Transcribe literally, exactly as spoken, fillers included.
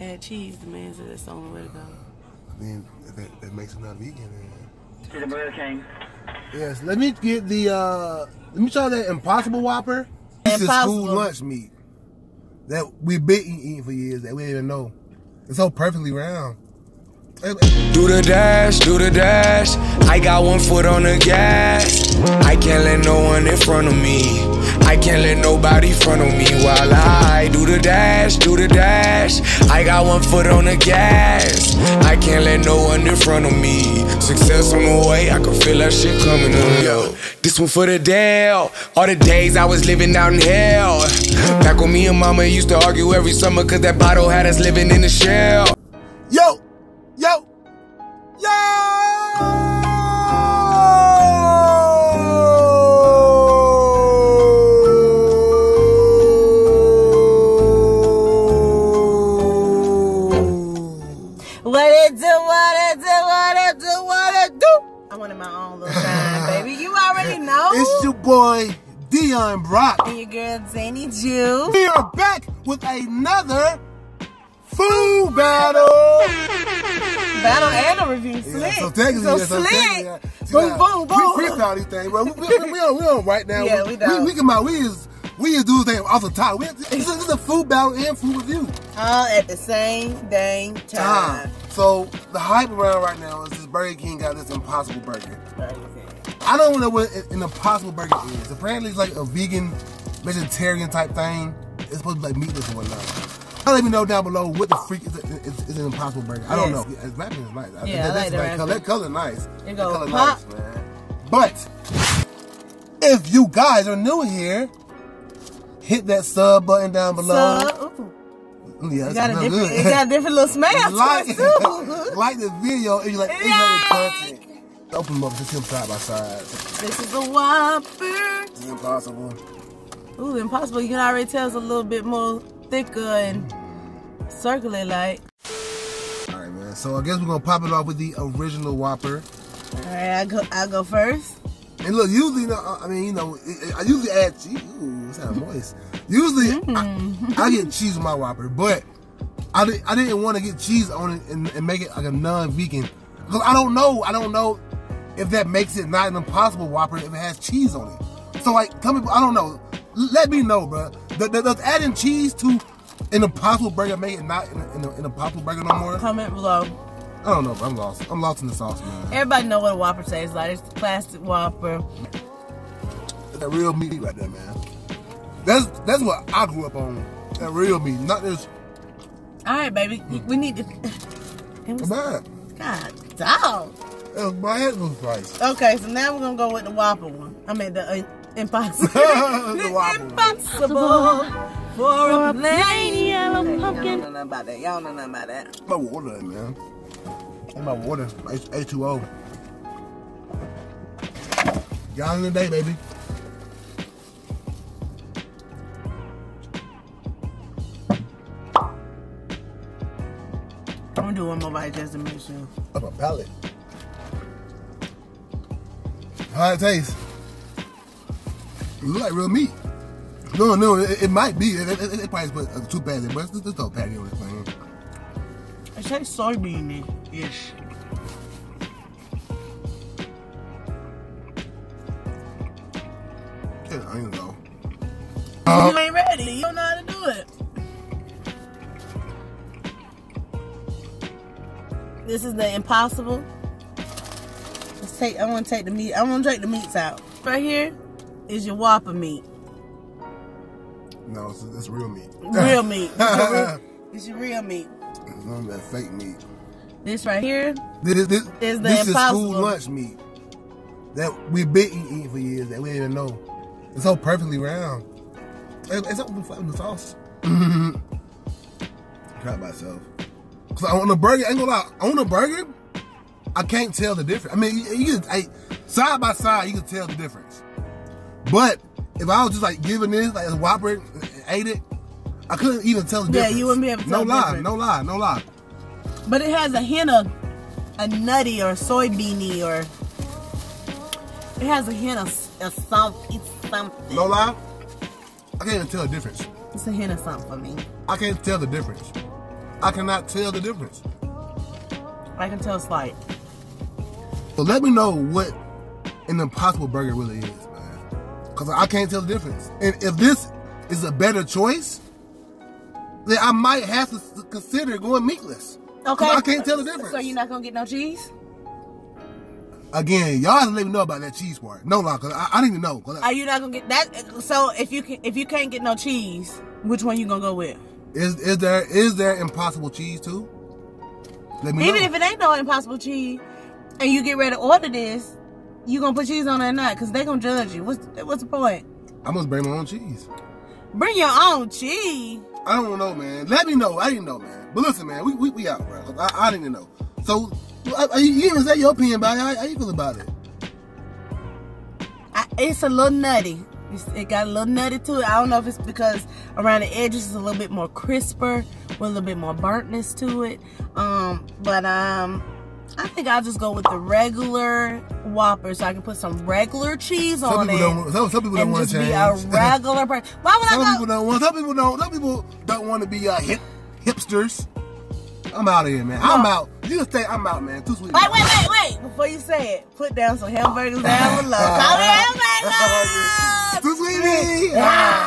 add cheese, the man said that's the only way to go. Then that, that makes it not vegan. Man. To the Burger King. Yes, let me get the, uh, let me try that Impossible Whopper. This is school lunch meat that we've been eating for years that we didn't even know. It's so perfectly round. Do the dash, do the dash. I got one foot on the gas. I can't let no one in front of me. I can't let nobody front of me while I do the dash, do the dash. I got one foot on the gas. I can't let no one in front of me. Success on the way, I can feel that shit coming on. Yo, this one for the Dale. All the days I was living out in hell. Back when me and mama used to argue every summer, cause that bottle had us living in the shell. Yo! Yo! Yo! What it do, what it do, what it do, what it do? I wanted my own little time, baby. You already know. It's your boy, Dion Brock. And your girl, Danie Ju. We are back with another food battle. Battle and a review, slick. Yeah, so technically, so yeah, so slick. Yeah. See, boom, boom, boom. We freestyle these things, bro. We, we, we, we, on, we on right now. Yeah, we, we don't. We, we come out. We is we is do things off the top. We, this, this is a food battle and food review. All at the same dang time. time. So the hype around right now is this Burger King got this Impossible Burger. Burger King. I don't know what an Impossible Burger is. Apparently, it's like a vegan, vegetarian type thing. It's supposed to be like meatless and whatnot. I'll let me know down below what the freak is, a, is, is an Impossible Burger. I don't yes. know. It's black is nice. I yeah, think that, I like that's color. That color nice. It goes color pop. Nice, man. But if you guys are new here, hit that sub button down below. Sub. Ooh. Yeah, it got, a different, it got a different little smell. Like, to it too. Like the video if you like any content. Open them up. Just them side by side. This is a Whopper. It's Impossible. Ooh, Impossible. You can already tell it's a little bit more thicker and circular like. Alright, man. So I guess we're gonna pop it off with the original Whopper. Alright, I go. I go first. And look, usually, you know, I mean, you know, I usually add cheese. Ooh, it sounds moist. Usually, mm. I, I get cheese with my Whopper, but I didn't. I didn't want to get cheese on it and, and make it like a non-vegan. Cause I don't know. I don't know if that makes it not an Impossible Whopper if it has cheese on it. So like, tell me. I don't know. Let me know, bro. Does adding cheese to an Impossible Burger make it not an Impossible Burger no more? Comment below. I don't know, but I'm lost. I'm lost in the sauce, man. Everybody know what a Whopper tastes like. It's the plastic Whopper. That real meat right there, man. That's that's what I grew up on. That real meat, not this. All right, baby. Hmm. We need to. It was bad. God, dog. That's my head was price. Okay, so now we're gonna go with the Whopper one. I mean the. Uh, Impossible. The Impossible for a plain yellow pumpkin. Y'all don't know nothing about that. Y'all don't know nothing about that. My water, man. My water. It's A two O. Y'all in the day, baby. I'm gonna do one more bite just to make sure. Up a palate. How it tastes? It look like real meat. No, no, it, it might be. It, it, it probably put uh, two patties, but it's just a patty on this thing. It tastes soybean-ish. It's onion though. You ain't ready. You don't know how to do it. This is the Impossible. Let's take. I want to take the meat. I want to take the meats out right here. Is your Whopper meat? No, it's, it's real meat. Real meat. It's your real meat. It's none of that fake meat. This right here this, this, is the this Impossible. This is school lunch meat that we've been eating for years that we didn't even know. It's so perfectly round. It, it's up with the sauce. I tried myself. Cause on the burger, I ain't gonna lie. On the burger, I can't tell the difference. I mean, you, you can, I, side by side, you can tell the difference. But if I was just like giving this, like a Whopper and ate it, I couldn't even tell the difference. Yeah, you wouldn't be able to tell the difference. No lie, no lie, no lie. But it has a hint of a nutty or soybeany or it has a hint of, of something. something. No lie, I can't even tell the difference. It's a hint of something for me. I can't tell the difference. I cannot tell the difference. I can tell it's light. So let me know what an Impossible Burger really is, man. Because I can't tell the difference. And if this is a better choice, then I might have to consider going meatless. Okay. I can't tell the difference. So you're not going to get no cheese? Again, y'all didn't even know about that cheese part. No lie, cause I, I didn't even know. Are you not gonna get that? So if you can, if you can't get no cheese, which one you gonna go with? Is is there is there impossible cheese too? Let me even know. If it ain't no impossible cheese, and you get ready to order this, you gonna put cheese on it or not? Cause they gonna judge you. What's what's the point? I must bring my own cheese. Bring your own cheese. I don't know, man. Let me know. I didn't know, man. But listen, man, we we, we out, bro. I, I didn't know. So. You even say your opinion about it. How, how you feel about it? I, it's a little nutty. It's, it got a little nutty to it. I don't know if it's because around the edges it's a little bit more crisper, with a little bit more burntness to it. Um, but um, I think I'll just go with the regular Whopper, so I can put some regular cheese some on it. Don't, some, some people don't want to change. Just be a regular person. Why would some I go? People don't want, some people don't. Some people don't want to be uh, hip, hipsters. I'm out of here, man. I'm out. You just say I'm out, man. Too sweet. Wait, wait, wait, wait. Before you say it, put down some hamburgers down below. Call me hamburgers. Too sweetie.